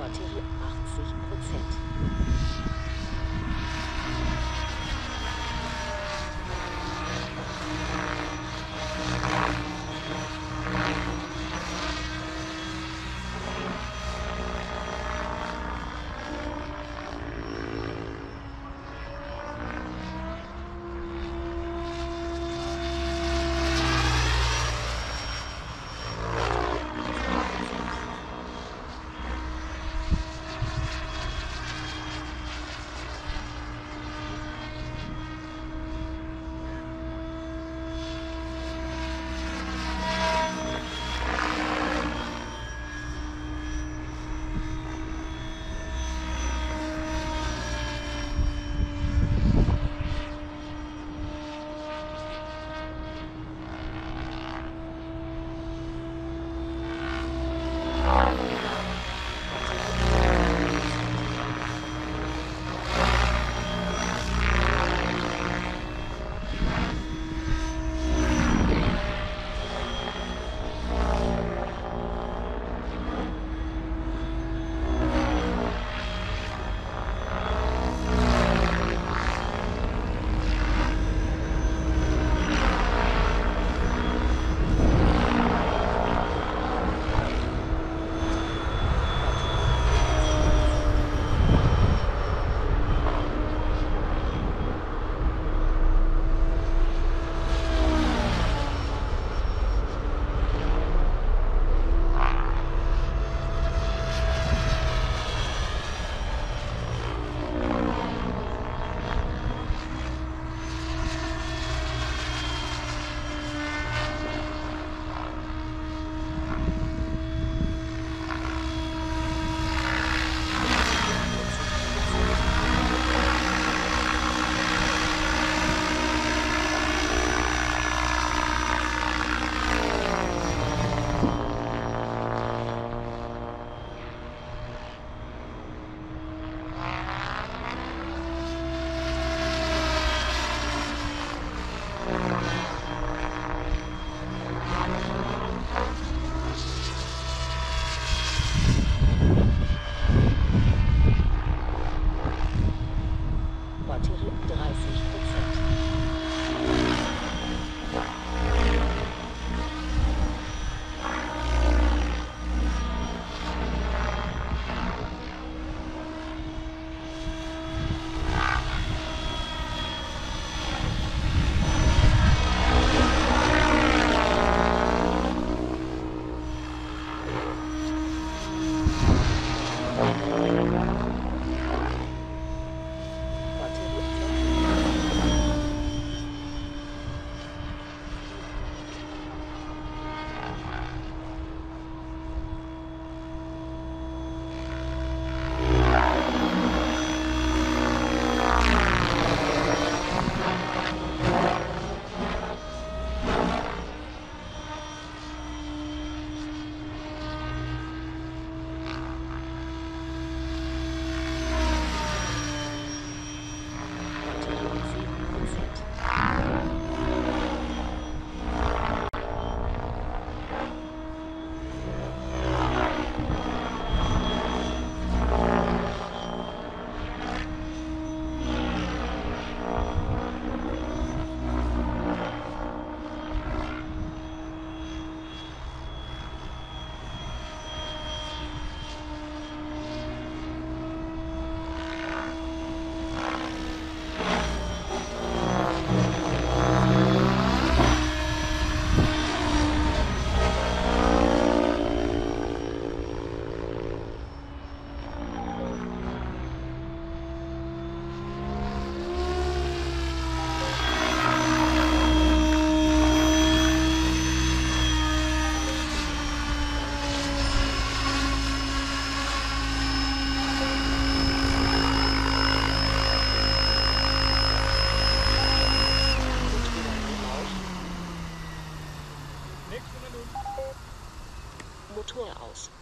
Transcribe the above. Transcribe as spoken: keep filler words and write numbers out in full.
Quote hier achtzig Prozent. Motor aus.